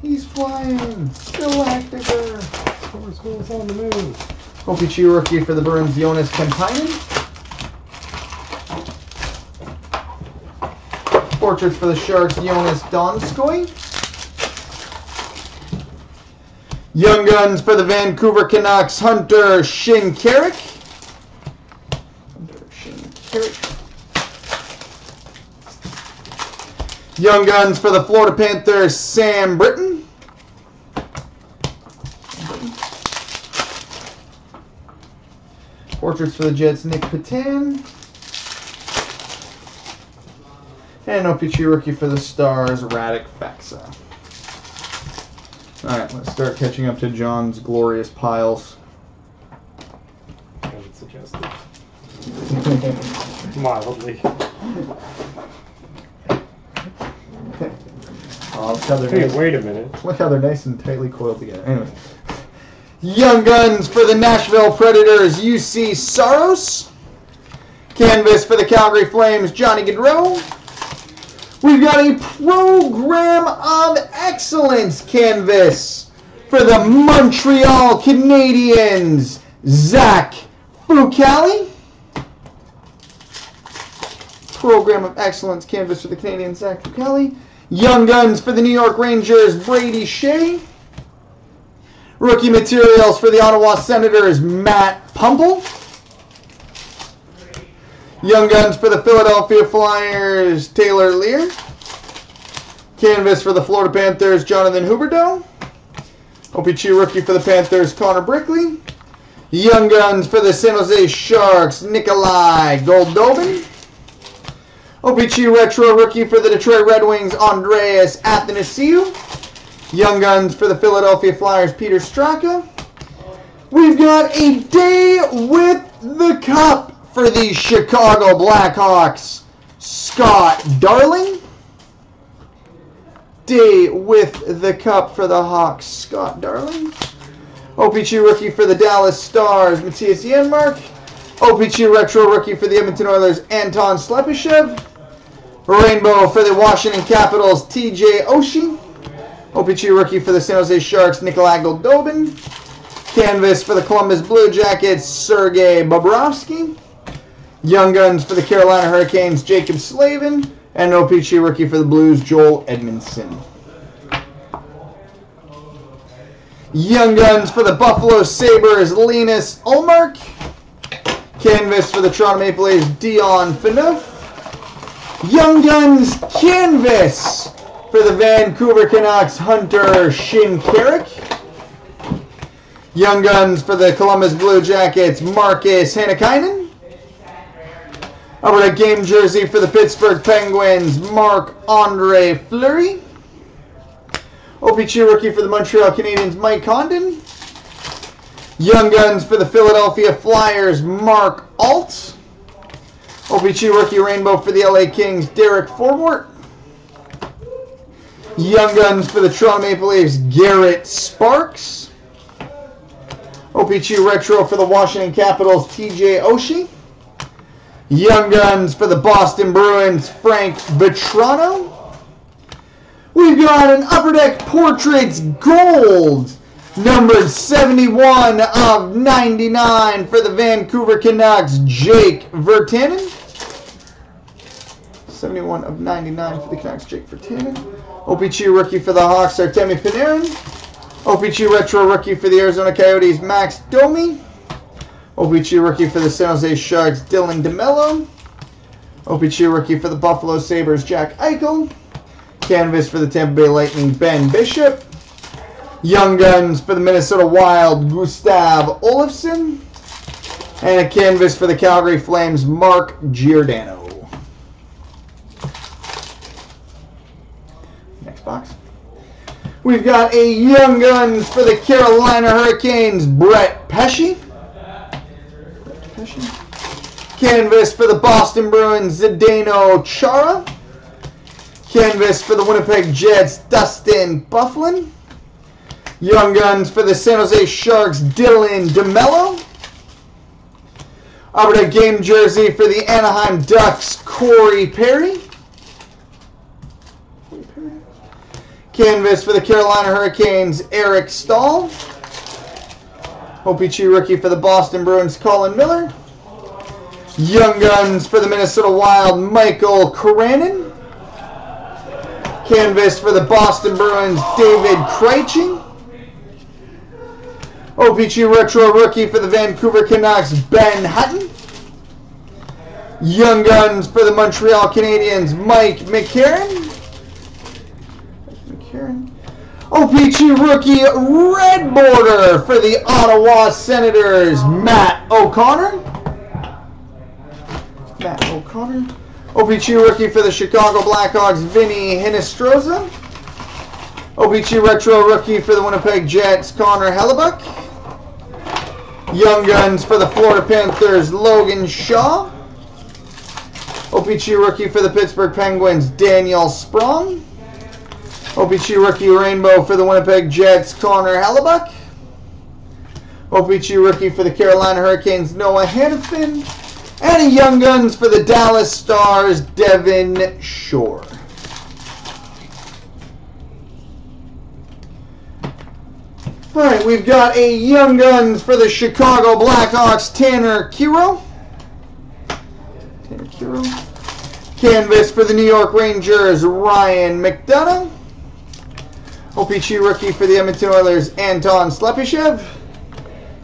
He's flying. Galactica. Score school's on the move. O P C rookie for the Bruins, Jonas Kempinen. Portrait for the Sharks, Jonas Donskoi. Young Guns for the Vancouver Canucks, Hunter Shinkarik. Hunter Shinkarik. Young Guns for the Florida Panthers, Sam Britton. Portraits for the Jets, Nick Patan. And O P C rookie for the Stars, Radek Faksa. All right, let's start catching up to John's glorious piles. I would suggest it. Mildly. Oh, look how they're hey, nice. Wait a minute. Look how they're nice and tightly coiled together. Anyway. Young Guns for the Nashville Predators, U C Saros. Canvas for the Calgary Flames, Johnny Gaudreau. We've got a program of excellence canvas for the Montreal Canadiens, Zach Fucale. Program of excellence canvas for the Canadiens, Zach Fucale. Young Guns for the New York Rangers, Brady Shea. Rookie materials for the Ottawa Senators, Matt Pumple. Young Guns for the Philadelphia Flyers, Taylor Lear. Canvas for the Florida Panthers, Jonathan Huberdeau. O P C rookie for the Panthers, Connor Brickley. Young Guns for the San Jose Sharks, Nikolai Goldobin. O P C retro rookie for the Detroit Red Wings, Andreas Athanasiou. Young Guns for the Philadelphia Flyers, Peter Straka. We've got a day with the cup for the Chicago Blackhawks, Scott Darling. Day with the cup for the Hawks, Scott Darling. O P C rookie for the Dallas Stars, Matthias Janmark. O P C retro rookie for the Edmonton Oilers, Anton Slepyshev. Rainbow for the Washington Capitals, T J Oshie. O P C rookie for the San Jose Sharks, Nikolai Goldobin. Canvas for the Columbus Blue Jackets, Sergei Bobrovsky. Young Guns for the Carolina Hurricanes, Jacob Slavin. And O P C rookie for the Blues, Joel Edmondson. Young Guns for the Buffalo Sabres, Linus Ullmark. Canvas for the Toronto Maple Leafs, Dion Phaneuf. Young Guns canvas for the Vancouver Canucks, Hunter Shinkarik. Young Guns for the Columbus Blue Jackets, Marcus Hannikainen. Alberta game jersey for the Pittsburgh Penguins, Marc-Andre Fleury. O P C rookie for the Montreal Canadiens, Mike Condon. Young Guns for the Philadelphia Flyers, Mark Alt. O P C rookie rainbow for the L A Kings, Derek Forbort. Young Guns for the Toronto Maple Leafs, Garrett Sparks. O P C retro for the Washington Capitals, T J Oshie. Young Guns for the Boston Bruins, Frank Vetrano. We've got an Upper Deck Portraits Gold, numbered seventy-one of ninety-nine for the Vancouver Canucks, Jake Virtanen. seventy-one of ninety-nine for the Canucks, Jake Virtanen. O P G rookie for the Hawks, Artemi Panarin. O P G retro rookie for the Arizona Coyotes, Max Domi. O P G rookie for the San Jose Sharks, Dylan Demelo. O P G rookie for the Buffalo Sabres, Jack Eichel. Canvas for the Tampa Bay Lightning, Ben Bishop. Young Guns for the Minnesota Wild, Gustav Olofsson. And a canvas for the Calgary Flames, Mark Giordano. Next box. We've got a Young Guns for the Carolina Hurricanes, Brett Pesce. Brett Pesce. Canvas for the Boston Bruins, Zdeno Chara. Canvas for the Winnipeg Jets, Dustin Byfuglien. Young Guns for the San Jose Sharks, Dylan DeMello. Alberta Game Jersey for the Anaheim Ducks, Corey Perry. Canvas for the Carolina Hurricanes, Eric Staal. O P G rookie for the Boston Bruins, Colin Miller. Young Guns for the Minnesota Wild, Michael Karanen. Canvas for the Boston Bruins, David Krejci. O P G retro rookie for the Vancouver Canucks, Ben Hutton. Young Guns for the Montreal Canadiens, Mike McCarron. McCarron. O P G rookie red border for the Ottawa Senators, Matt O'Connor. Matt O'Connor. O P G rookie for the Chicago Blackhawks, Vinny Hinostroza. O P G retro rookie for the Winnipeg Jets, Connor Hellebuck. Young Guns for the Florida Panthers, Logan Shaw. O P G rookie for the Pittsburgh Penguins, Daniel Sprong. O P G rookie rainbow for the Winnipeg Jets, Connor Hellebuck. O P G rookie for the Carolina Hurricanes, Noah Hanifin. And a Young Guns for the Dallas Stars, Devin Shore. All right, we've got a Young Guns for the Chicago Blackhawks, Tanner Kiro. Tanner Kiro. Canvas for the New York Rangers, Ryan McDonough. O P G rookie for the Edmonton Oilers, Anton Slepyshev.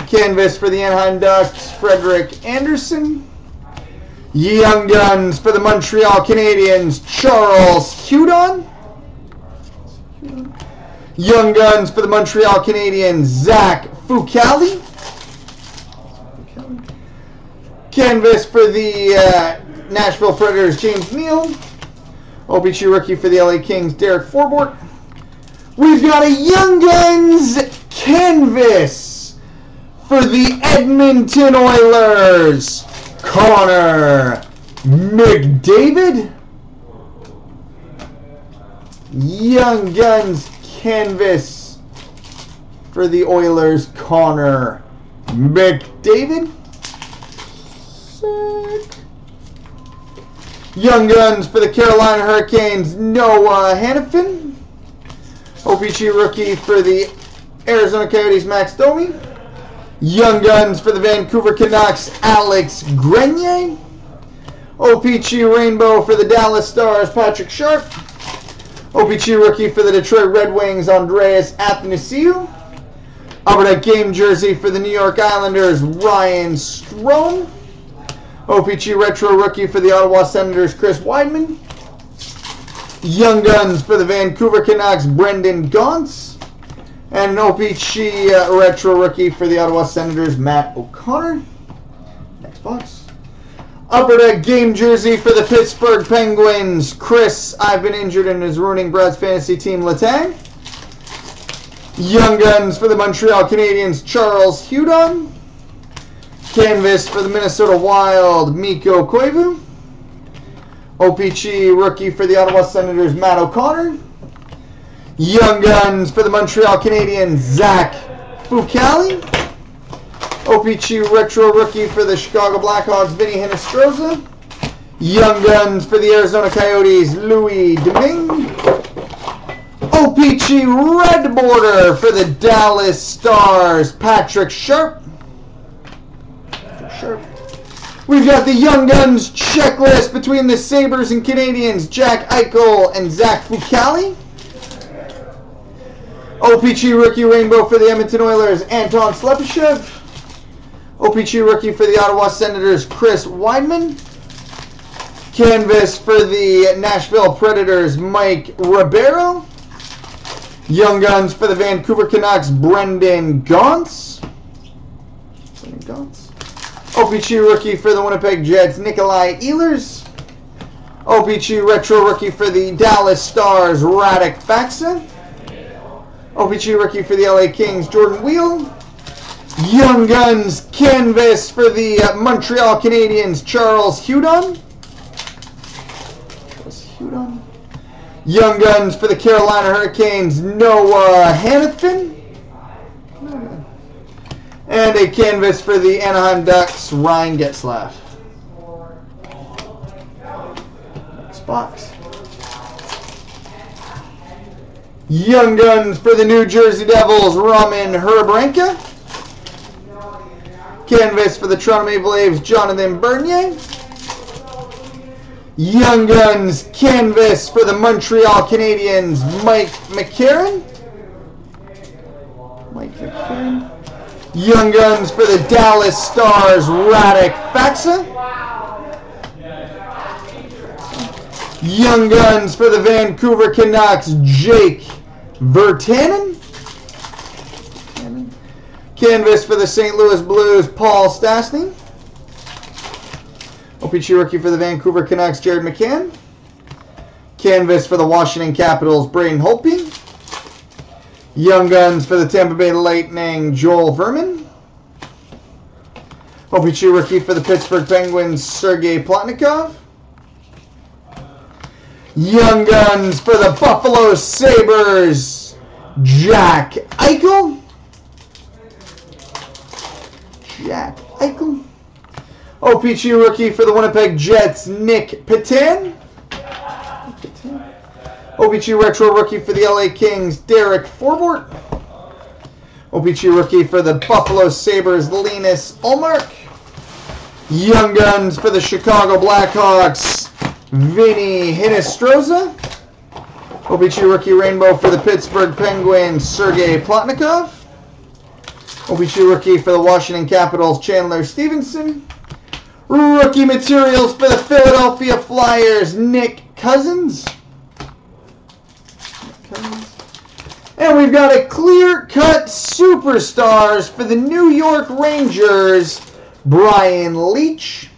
Canvas for the Anaheim Ducks, Frederik Andersen. Young Guns for the Montreal Canadiens, Charles Hudon. Young Guns for the Montreal Canadiens, Zach Fucale. Canvas for the uh, Nashville Predators, James Neal. O P G rookie for the L A Kings, Derek Forbort. We've got a Young Guns canvas for the Edmonton Oilers, Connor McDavid. Young Guns canvas for the Oilers, Connor McDavid. Sick. Young Guns for the Carolina Hurricanes, Noah Hanifin. O P G rookie for the Arizona Coyotes, Max Domi. Young Guns for the Vancouver Canucks, Alex Grenier. O P G rainbow for the Dallas Stars, Patrick Sharp. O P G rookie for the Detroit Red Wings, Andreas Athanasiou. Alberta Game Jersey for the New York Islanders, Ryan Strome. O P G retro rookie for the Ottawa Senators, Chris Wideman. Young Guns for the Vancouver Canucks, Brendan Gaunce. And an O P G uh, retro rookie for the Ottawa Senators, Matt O'Connor. Next box. Alberta Game Jersey for the Pittsburgh Penguins, Chris, I've been injured and is ruining Brad's fantasy team, Letang. Young Guns for the Montreal Canadiens, Charles Hudon. Canvas for the Minnesota Wild, Mikko Koivu. O P G rookie for the Ottawa Senators, Matt O'Connor. Young Guns for the Montreal Canadiens, Zach Fucale. O P G retro rookie for the Chicago Blackhawks, Vinny Hinostroza. Young Guns for the Arizona Coyotes, Louis Domingue. O P G red border for the Dallas Stars, Patrick Sharp. Patrick Sharp. We've got the Young Guns checklist between the Sabres and Canadiens, Jack Eichel and Zach Fucale. O P C rookie rainbow for the Edmonton Oilers, Anton Slepyshev. O P C rookie for the Ottawa Senators, Chris Wideman. Canvas for the Nashville Predators, Mike Ribeiro. Young Guns for the Vancouver Canucks, Brendan Gaunce. Brendan Gaunce. O P C rookie for the Winnipeg Jets, Nikolai Ehlers. O P C retro rookie for the Dallas Stars, Radek Faksa. O P C rookie for the L A Kings, Jordan Weal. Young Guns canvas for the uh, Montreal Canadiens, Charles Hudon. Charles Hudon. Young Guns for the Carolina Hurricanes, Noah Hanifin. And a canvas for the Anaheim Ducks, Ryan Getzlaff. Next box. Young Guns for the New Jersey Devils, Roman Herbranka. Canvas for the Toronto Maple Leafs, Jonathan Bernier. Young Guns canvas for the Montreal Canadiens, Mike McCarron. Mike McCarron. Young Guns for the Dallas Stars, Radek Faksa. Young Guns for the Vancouver Canucks, Jake Virtanen. Canvas for the Saint Louis Blues, Paul Stastny. O P C rookie for the Vancouver Canucks, Jared McCann. Canvas for the Washington Capitals, Braden Holtby. Young Guns for the Tampa Bay Lightning, Joel Vermin. O P C rookie for the Pittsburgh Penguins, Sergei Plotnikov. Young Guns for the Buffalo Sabres, Jack Eichel. Jack Eichel. O P C rookie for the Winnipeg Jets, Nick Paton. O P C retro rookie for the L A Kings, Derek Forbort. O P C rookie for the Buffalo Sabres, Linus Ullmark. Young Guns for the Chicago Blackhawks, Vinny Hinostroza. O P C rookie rainbow for the Pittsburgh Penguins, Sergei Plotnikov. O P C rookie for the Washington Capitals, Chandler Stephenson. Rookie materials for the Philadelphia Flyers, Nick Cousins. Nick Cousins. And we've got a clear-cut superstars for the New York Rangers, Brian Leach.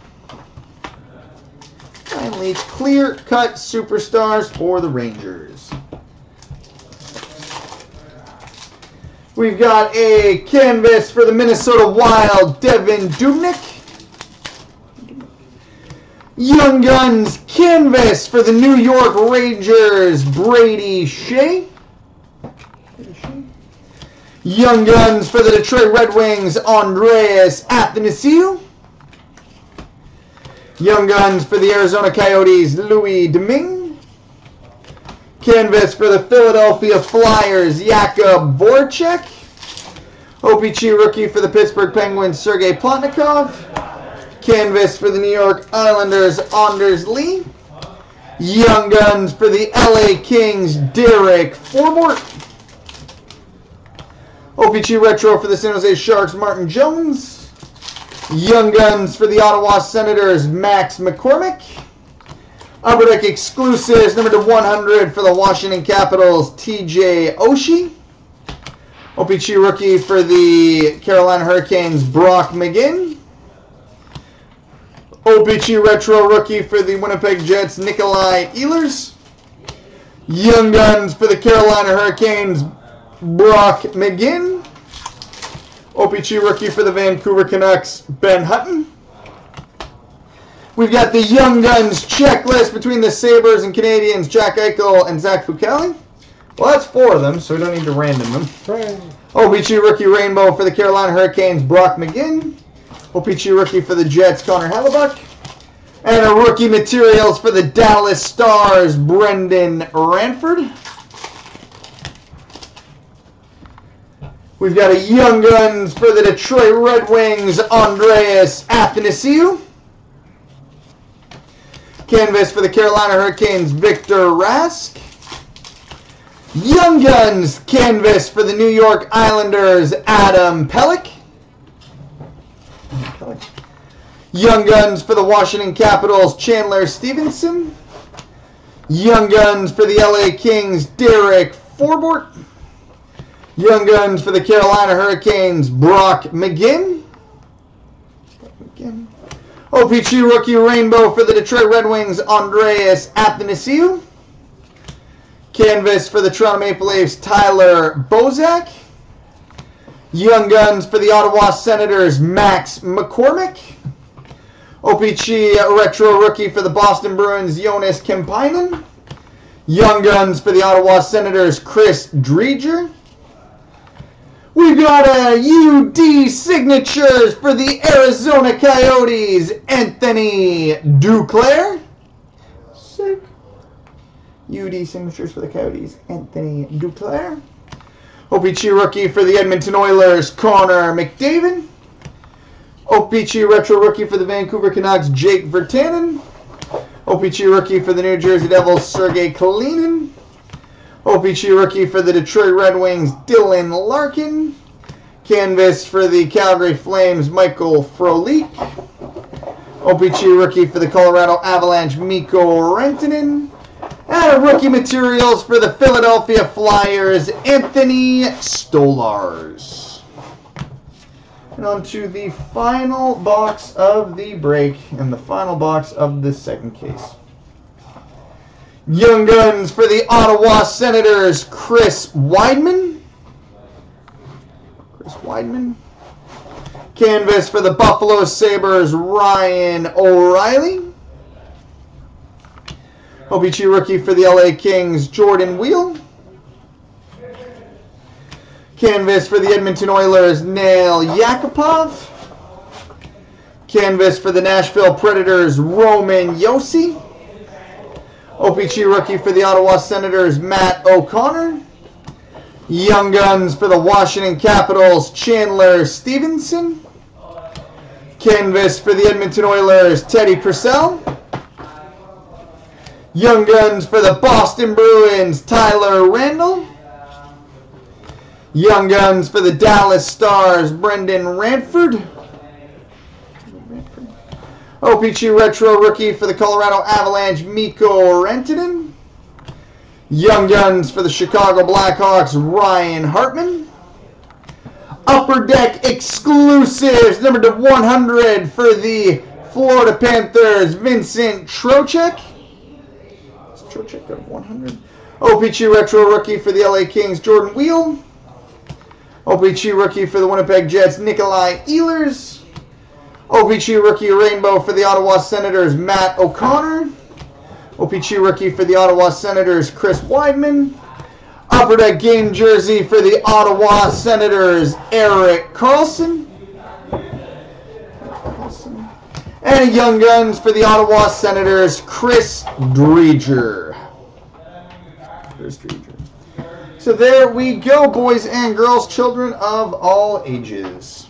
Finally, clear-cut superstars for the Rangers. We've got a canvas for the Minnesota Wild, Devin Dubnyk. Young Guns canvas for the New York Rangers, Brady Shea. Young Guns for the Detroit Red Wings, Andreas Athanasiou. Young Guns for the Arizona Coyotes, Louis Domingue. Canvas for the Philadelphia Flyers, Jakub Voracek. O P C rookie for the Pittsburgh Penguins, Sergei Plotnikov. Canvas for the New York Islanders, Anders Lee. Young Guns for the L A Kings, Derek Forbort. O P C retro for the San Jose Sharks, Martin Jones. Young Guns for the Ottawa Senators, Max McCormick. Upper Deck exclusives, number to one hundred for the Washington Capitals, T J Oshie. O P C rookie for the Carolina Hurricanes, Brock McGinn. O P C retro rookie for the Winnipeg Jets, Nikolai Ehlers. Young Guns for the Carolina Hurricanes, Brock McGinn. O P C rookie for the Vancouver Canucks, Ben Hutton. We've got the Young Guns checklist between the Sabres and Canadiens, Jack Eichel and Zach Fucale. Well, that's four of them, so we don't need to random them. Right. O P C rookie rainbow for the Carolina Hurricanes, Brock McGinn. O P C rookie for the Jets, Connor Hellebuyck. And a rookie materials for the Dallas Stars, Brendan Ranford. We've got a Young Guns for the Detroit Red Wings, Andreas Athanasiou. Canvas for the Carolina Hurricanes, Victor Rask. Young Guns canvas for the New York Islanders, Adam Pellick. Young Guns for the Washington Capitals, Chandler Stephenson. Young Guns for the L A Kings, Derek Forbort. Young Guns for the Carolina Hurricanes, Brock McGinn. O P G Rookie Rainbow for the Detroit Red Wings, Andreas Athanasiou. Canvas for the Toronto Maple Leafs, Tyler Bozak. Young Guns for the Ottawa Senators, Max McCormick. O P C Retro Rookie for the Boston Bruins, Joonas Kemppainen. Young Guns for the Ottawa Senators, Chris Dreger. We've got a U D Signatures for the Arizona Coyotes, Anthony Duclair. Sick. U D Signatures for the Coyotes, Anthony Duclair. O P C Rookie for the Edmonton Oilers, Connor McDavid. O P C Retro Rookie for the Vancouver Canucks, Jake Virtanen. O P C Rookie for the New Jersey Devils, Sergei Kalinin. O P C Rookie for the Detroit Red Wings, Dylan Larkin. Canvas for the Calgary Flames, Michael Frolik. O P C Rookie for the Colorado Avalanche, Mikko Rantanen. And rookie materials for the Philadelphia Flyers, Anthony Stolarz. And on to the final box of the break and the final box of the second case. Young Guns for the Ottawa Senators, Chris Wideman. Chris Wideman. Canvas for the Buffalo Sabres, Ryan O'Reilly. O P C Rookie for the L A Kings, Jordan Weal. Canvas for the Edmonton Oilers, Nail Yakupov. Canvas for the Nashville Predators, Roman Yossi. O P C Rookie for the Ottawa Senators, Matt O'Connor. Young Guns for the Washington Capitals, Chandler Stephenson. Canvas for the Edmonton Oilers, Teddy Purcell. Young Guns for the Boston Bruins, Tyler Randle. Young Guns for the Dallas Stars, Brendan Ranford. O P C Retro Rookie for the Colorado Avalanche, Mikko Rantanen. Young Guns for the Chicago Blackhawks, Ryan Hartman. Upper Deck Exclusives, number to one hundred for the Florida Panthers, Vincent Trocheck. Check out one hundred. O P C Retro Rookie for the L A Kings, Jordan Weal. O P C Rookie for the Winnipeg Jets, Nikolai Ehlers. O P C Rookie Rainbow for the Ottawa Senators, Matt O'Connor. O P C Rookie for the Ottawa Senators, Chris Wideman. Upper Deck Game Jersey for the Ottawa Senators, Eric Carlson. And Young Guns for the Ottawa Senators, Chris Dreger. Chris Dreger. So there we go, boys and girls, children of all ages.